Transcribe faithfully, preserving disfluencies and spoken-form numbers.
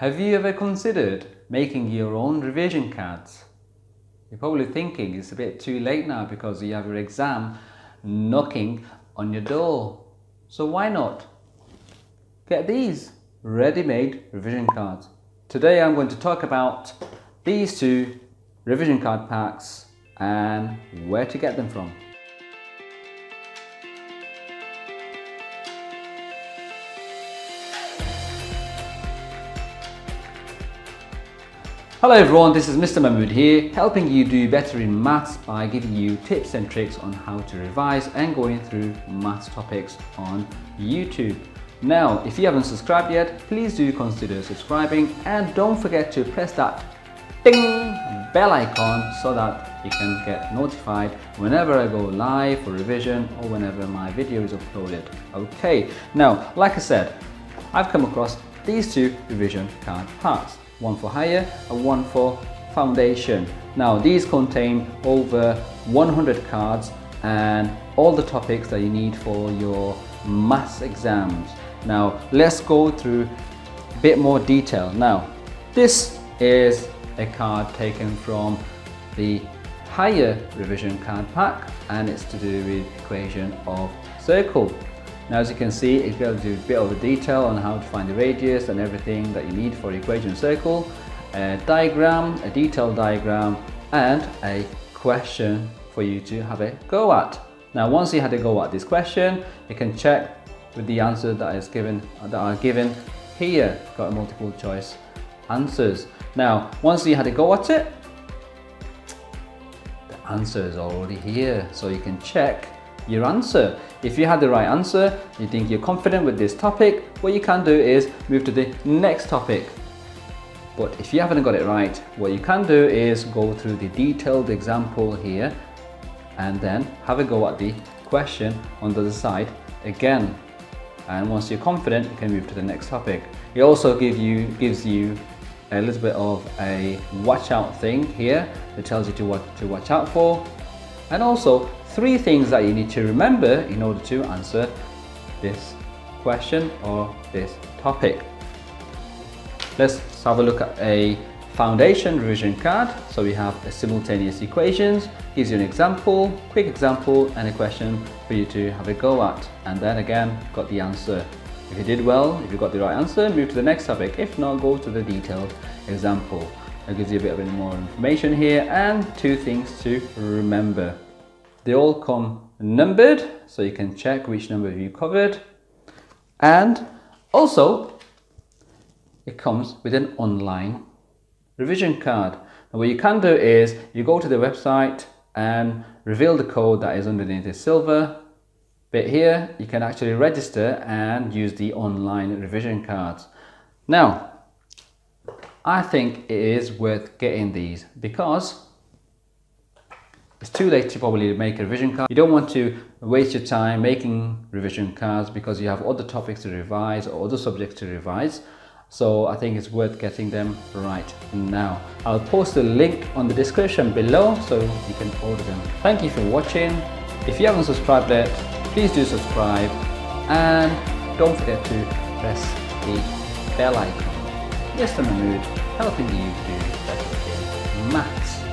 Have you ever considered making your own revision cards? You're probably thinking it's a bit too late now because you have your exam knocking on your door. So why not? Get these ready-made revision cards. Today I'm going to talk about these two revision card packs and where to get them from. Hello everyone, this is Mr Mahmud here, helping you do better in maths by giving you tips and tricks on how to revise and going through maths topics on YouTube. Now, if you haven't subscribed yet, please do consider subscribing and don't forget to press that ding bell icon so that you can get notified whenever I go live for revision or whenever my video is uploaded. Okay, now, like I said, I've come across these two revision card packs. One for higher and one for foundation. Now these contain over one hundred cards and all the topics that you need for your maths exams. Now let's go through a bit more detail. Now this is a card taken from the higher revision card pack and it's to do with equation of circle. Now as you can see, it goes into a bit of a detail on how to find the radius and everything that you need for equation circle, a diagram, a detailed diagram and a question for you to have a go at. Now once you had a go at this question, you can check with the answer that is given, that are given here, got multiple choice answers. Now once you had a go at it, the answer is already here, so you can check your answer. If you had the right answer, you think you're confident with this topic, what you can do is move to the next topic. But if you haven't got it right, what you can do is go through the detailed example here and then have a go at the question on the other side again. And once you're confident, you can move to the next topic. It also give you, gives you a little bit of a watch out thing here. It tells you to what to watch out for. And also three things that you need to remember in order to answer this question or this topic. Let's have a look at a foundation revision card. So we have a simultaneous equations, gives you an example, quick example and a question for you to have a go at. And then again, got the answer. If you did well, if you got the right answer, move to the next topic. If not, go to the detailed example. It gives you a bit more information here and two things to remember. They all come numbered, so you can check which number you covered. And also, it comes with an online revision card. Now what you can do is, you go to the website and reveal the code that is underneath the silver bit here. You can actually register and use the online revision cards. Now, I think it is worth getting these because it's too late to probably make a revision card. You don't want to waste your time making revision cards because you have other topics to revise or other subjects to revise. So I think it's worth getting them right now. I'll post the link on the description below so you can order them. Thank you for watching. If you haven't subscribed yet, please do subscribe and don't forget to press the bell icon. Mister Mahmud, helping you do better in maths.